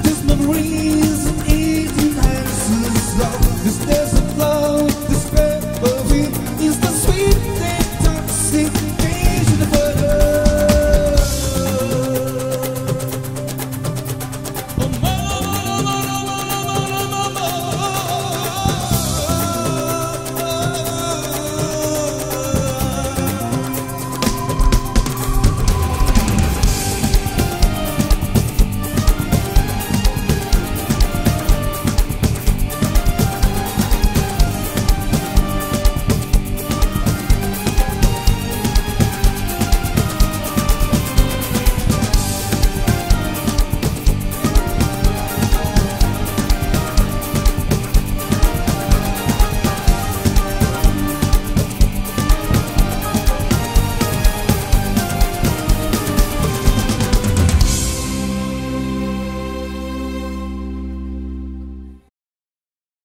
There's no reason it enhances love, 'cause there's a flow.